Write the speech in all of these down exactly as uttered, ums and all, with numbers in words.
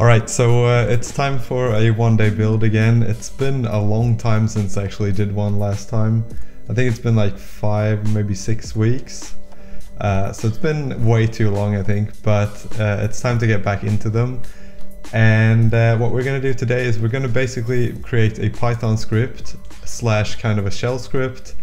All right, so uh, it's time for a one day build again. It's been a long time since I actually did one last time. I think it's been like five, maybe six weeks. Uh, so it's been way too long, I think, but uh, it's time to get back into them. And uh, what we're gonna do today is we're gonna basically create a Python script slash kind of a shell script,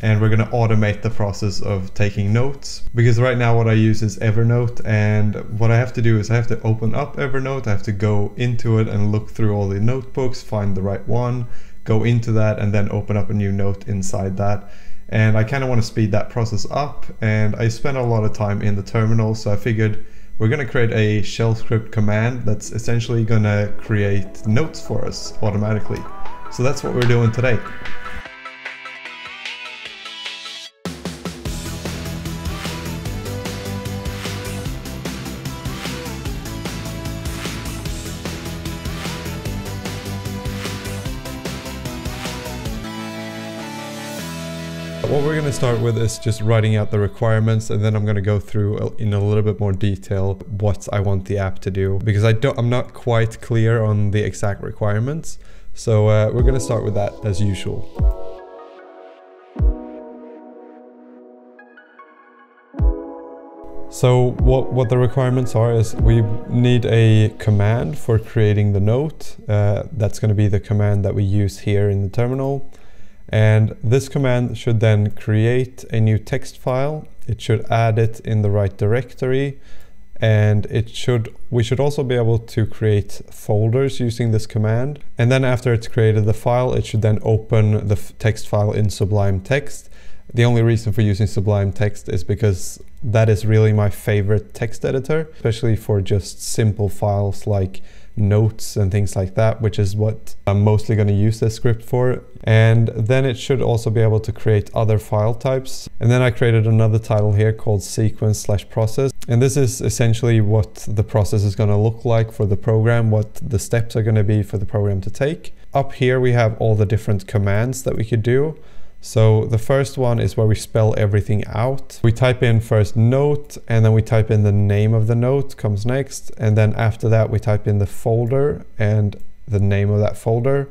and we're gonna automate the process of taking notes, because right now what I use is Evernote, and what I have to do is I have to open up Evernote, I have to go into it and look through all the notebooks, find the right one, go into that, and then open up a new note inside that. And I kind of want to speed that process up, and I spent a lot of time in the terminal, so I figured we're going to create a shell script command that's essentially going to create notes for us automatically. So that's what we're doing today. What we're going to start with is just writing out the requirements, and then I'm going to go through in a little bit more detail what I want the app to do, because I don't, I'm not quite clear on the exact requirements. So uh, we're going to start with that as usual. So what, what the requirements are is we need a command for creating the note. Uh, that's going to be the command that we use here in the terminal. And this command should then create a new text file. It should add it in the right directory, and it should we should also be able to create folders using this command. And then after it's created the file, it should then open the text file in Sublime Text. The only reason for using Sublime Text is because that is really my favorite text editor, especially for just simple files like notes and things like that, which is what I'm mostly going to use this script for. And then it should also be able to create other file types. And then I created another title here called sequence slash process. And this is essentially what the process is going to look like for the program, what the steps are going to be for the program to take. Up here, we have all the different commands that we could do. So the first one is where we spell everything out. We type in first note, and then we type in the name of the note comes next. And then after that, we type in the folder and the name of that folder.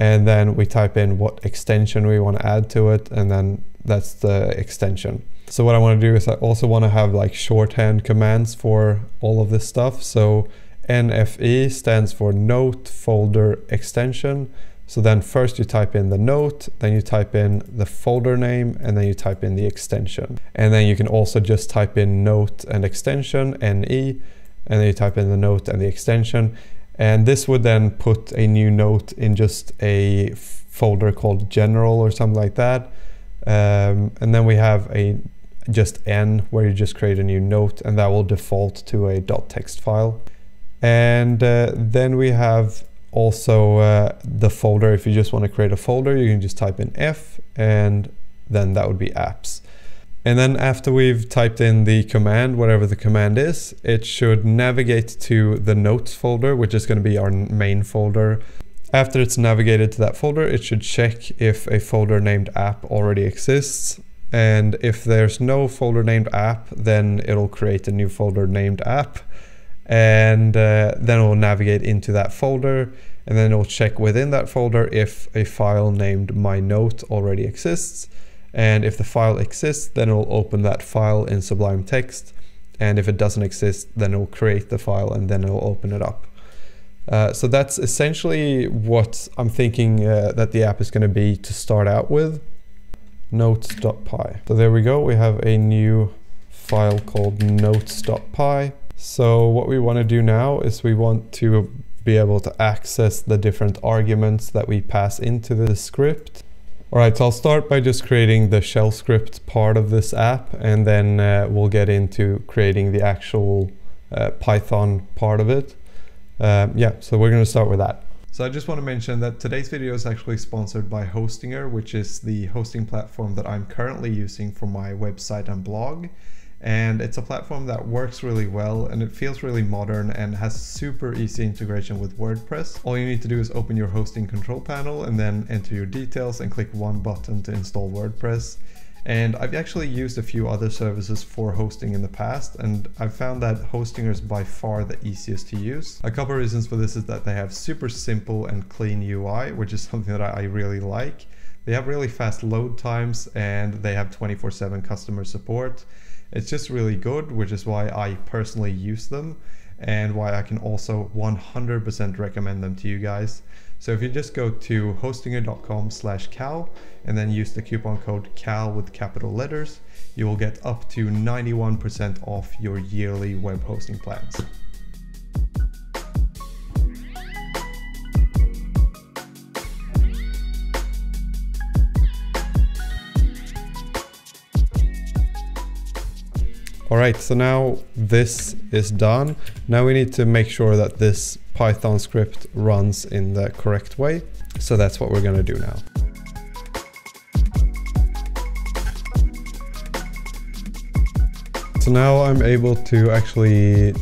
And then we type in what extension we want to add to it. And then that's the extension. So what I want to do is I also want to have like shorthand commands for all of this stuff. So N F E stands for note, folder, extension. So then first you type in the note, then you type in the folder name, and then you type in the extension. And then you can also just type in note and extension, N E, and then you type in the note and the extension. And this would then put a new note in just a folder called general or something like that. Um, and then we have a just N where you just create a new note, and that will default to a .text file. And uh, then we have also uh, the folder. If you just want to create a folder, you can just type in F, and then that would be apps. And then after we've typed in the command, whatever the command is, it should navigate to the notes folder, which is going to be our main folder. After it's navigated to that folder, it should check if a folder named app already exists. And if there's no folder named app, then it'll create a new folder named app. And uh, then it will navigate into that folder, and then it will check within that folder if a file named my note already exists. And if the file exists, then it will open that file in Sublime Text. And if it doesn't exist, then it will create the file, and then it will open it up. Uh, so that's essentially what I'm thinking uh, that the app is going to be to start out with, notes dot p y. So there we go, we have a new file called notes dot p y. So what we want to do now is we want to be able to access the different arguments that we pass into the script. All right, so I'll start by just creating the shell script part of this app, and then uh, we'll get into creating the actual uh, Python part of it. Um, yeah, so we're going to start with that. So I just want to mention that today's video is actually sponsored by Hostinger, which is the hosting platform that I'm currently using for my website and blog. And it's a platform that works really well, and it feels really modern and has super easy integration with WordPress. All you need to do is open your hosting control panel and then enter your details and click one button to install WordPress. And I've actually used a few other services for hosting in the past, and I've found that Hostinger is by far the easiest to use. A couple of reasons for this is that they have super simple and clean U I, which is something that I really like. They have really fast load times and they have twenty-four seven customer support. It's just really good, which is why I personally use them and why I can also one hundred percent recommend them to you guys. So if you just go to hostinger dot com slash cal and then use the coupon code cal with capital letters, you will get up to ninety-one percent off your yearly web hosting plans. All right, so now this is done. Now we need to make sure that this Python script runs in the correct way. So that's what we're gonna do now. So now I'm able to actually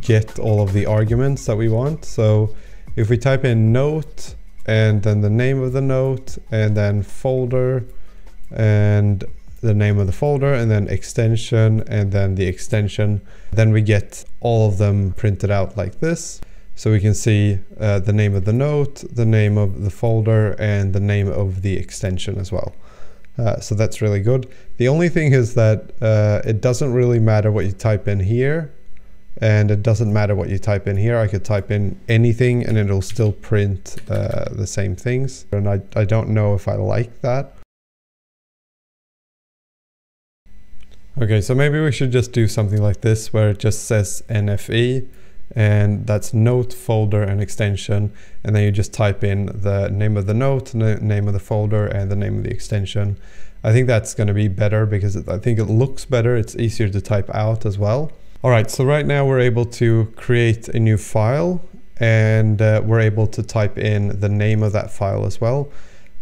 get all of the arguments that we want. So if we type in note and then the name of the note and then folder and the name of the folder and then extension and then the extension, then we get all of them printed out like this. So we can see uh, the name of the note, the name of the folder, and the name of the extension as well. Uh, so that's really good. The only thing is that uh, it doesn't really matter what you type in here, and it doesn't matter what you type in here. I could type in anything and it'll still print uh, the same things. And I, I don't know if I like that. Okay, so maybe we should just do something like this where it just says N F E and that's note, folder, and extension, and then you just type in the name of the note, the name of the folder, and the name of the extension. I think that's going to be better because I think it looks better. It's easier to type out as well. All right, so right now we're able to create a new file and uh, we're able to type in the name of that file as well.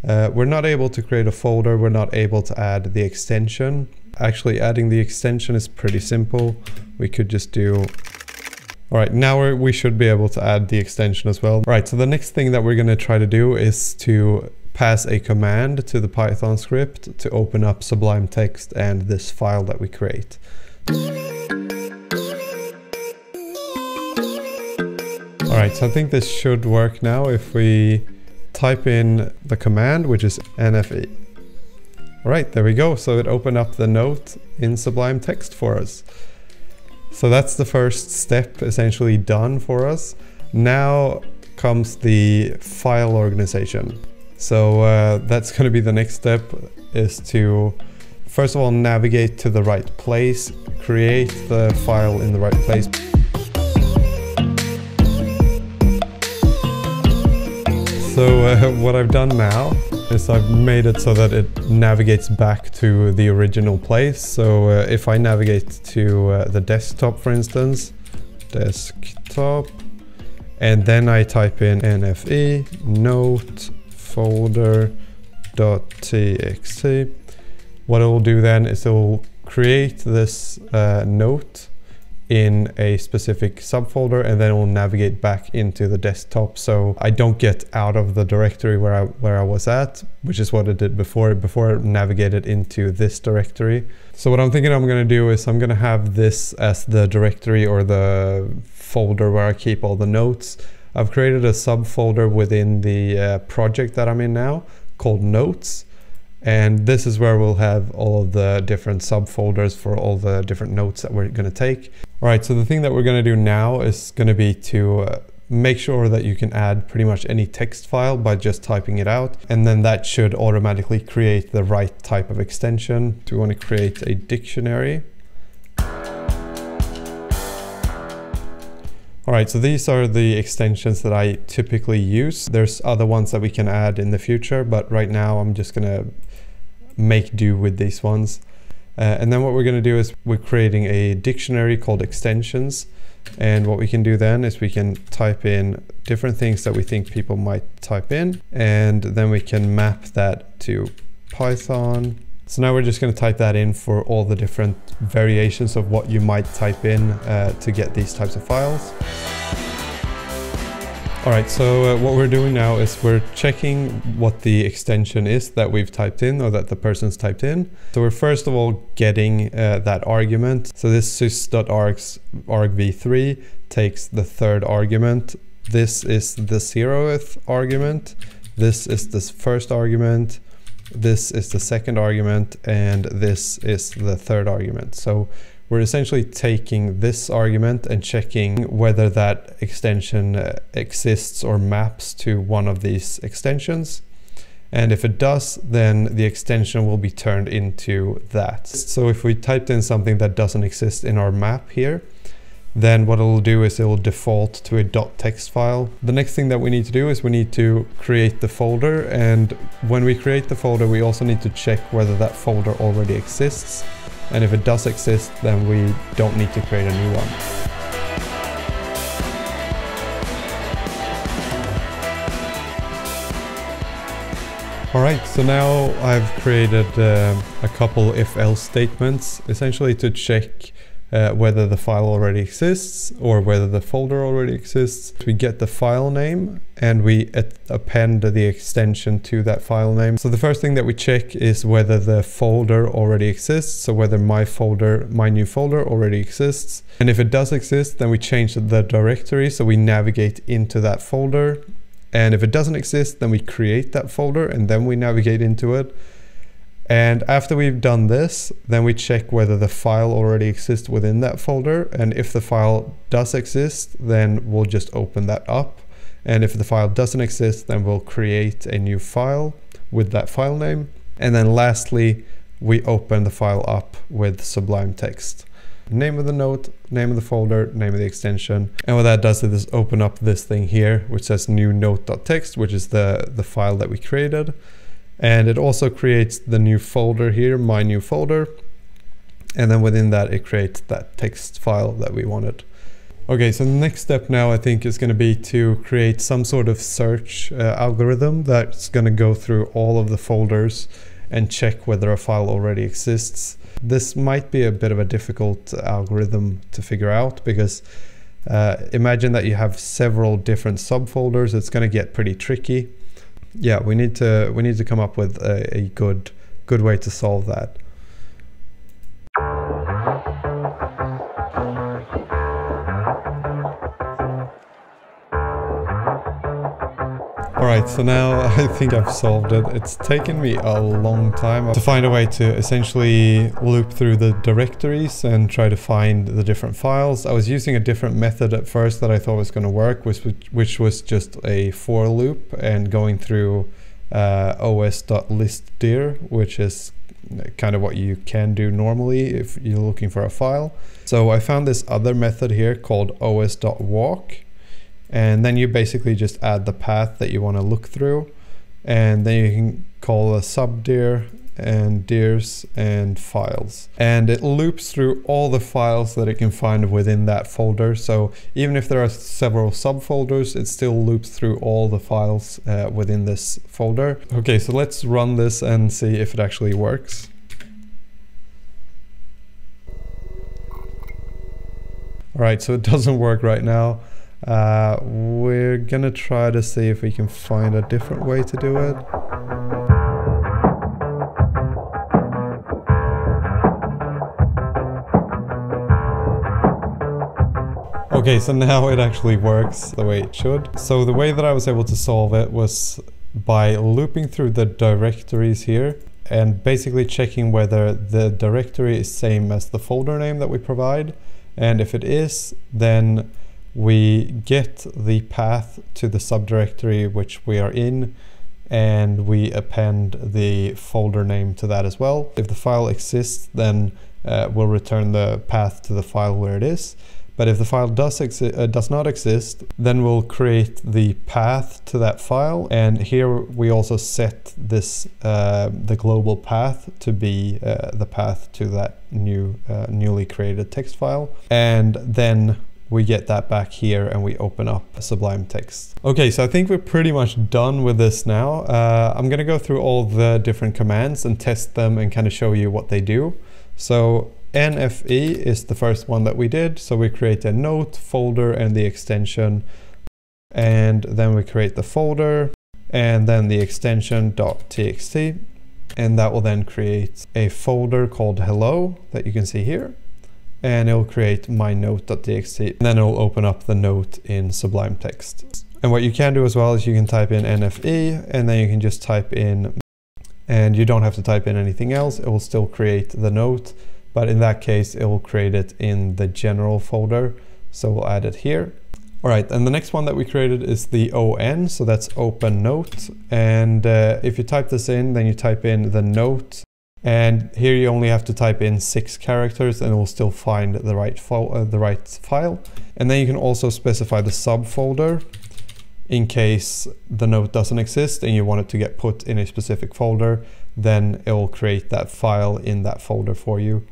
Uh, we're not able to create a folder. We're not able to add the extension. Actually, adding the extension is pretty simple. We could just do... All right, now we're, we should be able to add the extension as well. All right, so the next thing that we're going to try to do is to pass a command to the Python script to open up Sublime Text and this file that we create. All right, so I think this should work now if we type in the command, which is N F E. All right, there we go. So it opened up the note in Sublime Text for us. So that's the first step essentially done for us. Now comes the file organization. So uh, that's going to be the next step, is to first of all navigate to the right place, create the file in the right place. So uh, what I've done now is I've made it so that it navigates back to the original place. So uh, if I navigate to uh, the desktop, for instance, desktop, and then I type in N F E note folder.txt, what it will do then is it will create this uh, note in a specific subfolder, and then it will navigate back into the desktop, so I don't get out of the directory where I where I was at, which is what it did before before it navigated into this directory. So what I'm thinking I'm going to do is I'm going to have this as the directory or the folder where I keep all the notes. I've created a subfolder within the uh, project that I'm in now called Notes, and this is where we'll have all of the different subfolders for all the different notes that we're going to take. All right, so the thing that we're going to do now is going to be to uh, make sure that you can add pretty much any text file by just typing it out, and then that should automatically create the right type of extension. So we want to create a dictionary. All right, so these are the extensions that I typically use. There's other ones that we can add in the future, but right now I'm just going to make do with these ones. Uh, and then what we're going to do is we're creating a dictionary called extensions. And what we can do then is we can type in different things that we think people might type in, and then we can map that to Python. So now we're just going to type that in for all the different variations of what you might type in uh, to get these types of files. All right, so uh, what we're doing now is we're checking what the extension is that we've typed in or that the person's typed in. So we're first of all getting uh, that argument. So this sys.argv three takes the third argument. This is the zeroth argument. This is the first argument. This is the second argument. And this is the third argument. So we're essentially taking this argument and checking whether that extension exists or maps to one of these extensions. And if it does, then the extension will be turned into that. So if we typed in something that doesn't exist in our map here, then what it'll do is it will default to a .text file. The next thing that we need to do is we need to create the folder. And when we create the folder, we also need to check whether that folder already exists. And if it does exist, then we don't need to create a new one. All right, so now I've created uh, a couple if-else statements, essentially to check uh, whether the file already exists or whether the folder already exists. We get the file name and we append the extension to that file name. So the first thing that we check is whether the folder already exists. So whether my folder, my new folder already exists. And if it does exist, then we change the directory. So we navigate into that folder. And if it doesn't exist, then we create that folder and then we navigate into it. And after we've done this, then we check whether the file already exists within that folder. And if the file does exist, then we'll just open that up. And if the file doesn't exist, then we'll create a new file with that file name. And then lastly, we open the file up with Sublime Text. Name of the note, name of the folder, name of the extension. And what that does is open up this thing here, which says new note.txt, which is the, the file that we created. And it also creates the new folder here, my new folder. And then within that, it creates that text file that we wanted. Okay, so the next step now I think is going to be to create some sort of search uh, algorithm that's going to go through all of the folders and check whether a file already exists. This might be a bit of a difficult algorithm to figure out because uh, imagine that you have several different subfolders. It's going to get pretty tricky. Yeah, we need to we need to come up with a, a good good way to solve that. All right, so now I think I've solved it. It's taken me a long time to find a way to essentially loop through the directories and try to find the different files. I was using a different method at first that I thought was going to work, which, which was just a for loop and going through uh, os.listdir, which is kind of what you can do normally if you're looking for a file. So I found this other method here called os.walk. And then you basically just add the path that you want to look through. And then you can call a subdir and dirs and files. And it loops through all the files that it can find within that folder. So even if there are several subfolders, it still loops through all the files uh, within this folder. Okay, so let's run this and see if it actually works. All right, so it doesn't work right now. Uh, we're gonna try to see if we can find a different way to do it. Okay, so now it actually works the way it should. So the way that I was able to solve it was by looping through the directories here and basically checking whether the directory is same as the folder name that we provide. And if it is, then we get the path to the subdirectory which we are in, and we append the folder name to that as well. If the file exists, then uh, we'll return the path to the file where it is. But if the file does, exi uh, does not exist, then we'll create the path to that file. And here we also set this uh, the global path to be uh, the path to that new uh, newly created text file. And then we get that back here and we open up Sublime Text. Okay, so I think we're pretty much done with this now. Uh, I'm gonna go through all the different commands and test them and kind of show you what they do. So N F E is the first one that we did. So we create a note, folder, and the extension. and then we create the folder and then the extension .txt, and that will then create a folder called hello that you can see here, and it will create my note.txt, and then it will open up the note in Sublime Text. And what you can do as well is you can type in N F E, and then you can just type in, and you don't have to type in anything else. It will still create the note, but in that case it will create it in the general folder, so we'll add it here. All right, and the next one that we created is the O N, so that's open note. And uh, if you type this in, then you type in the note, and here you only have to type in six characters and it will still find the right, uh, the right file. And then you can also specify the subfolder in case the note doesn't exist and you want it to get put in a specific folder, then it will create that file in that folder for you.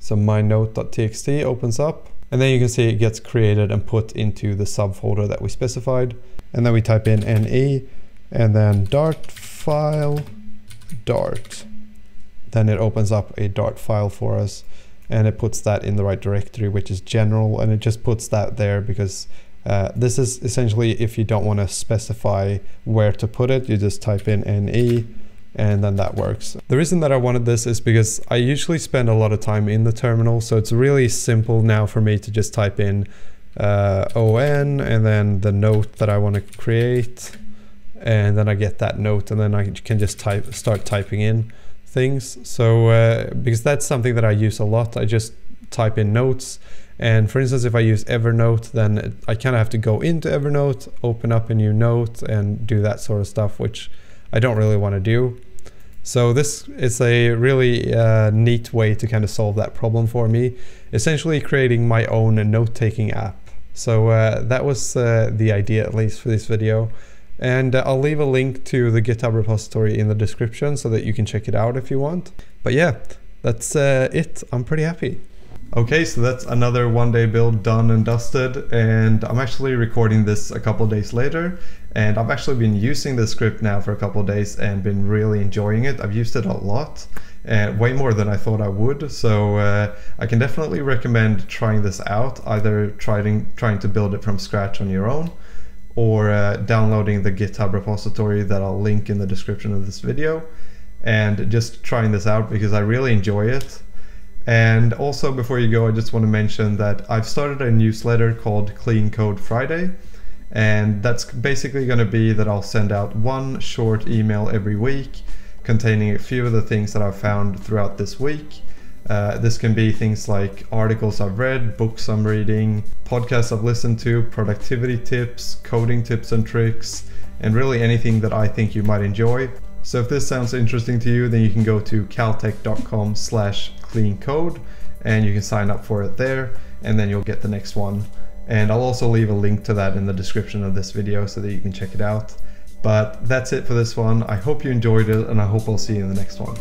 So my note.txt opens up, and then you can see it gets created and put into the subfolder that we specified. And then we type in N E and then Dart file, Dart. Then it opens up a Dart file for us, and it puts that in the right directory, which is general, and it just puts that there because Uh, this is essentially if you don't want to specify where to put it, you just type in N E and then that works. The reason that I wanted this is because I usually spend a lot of time in the terminal, so it's really simple now for me to just type in uh, O N and then the note that I want to create, and then I get that note, and then I can just type, start typing in things. So uh, because that's something that I use a lot, I just type in notes. And for instance, if I use Evernote, then I kind of have to go into Evernote, open up a new note, and do that sort of stuff, which I don't really want to do. So this is a really uh, neat way to kind of solve that problem for me, essentially creating my own note-taking app. So uh, that was uh, the idea, at least for this video. And uh, I'll leave a link to the GitHub repository in the description so that you can check it out if you want. But yeah, that's uh, it. I'm pretty happy. Okay, so that's another one day build done and dusted, and I'm actually recording this a couple days later, and I've actually been using this script now for a couple days and been really enjoying it. I've used it a lot, and way more than I thought I would, so uh, I can definitely recommend trying this out, either trying, trying to build it from scratch on your own, or uh, downloading the GitHub repository that I'll link in the description of this video, and just trying this out because I really enjoy it. And also, before you go, I just want to mention that I've started a newsletter called Clean Code Friday, and that's basically going to be that I'll send out one short email every week containing a few of the things that I've found throughout this week. Uh, this can be things like articles I've read, books I'm reading, podcasts I've listened to, productivity tips, coding tips and tricks, and really anything that I think you might enjoy. So if this sounds interesting to you, then you can go to kalletech.com slash clean code and you can sign up for it there, and then you'll get the next one. And I'll also leave a link to that in the description of this video so that you can check it out. But that's it for this one. I hope you enjoyed it, and I hope I'll see you in the next one.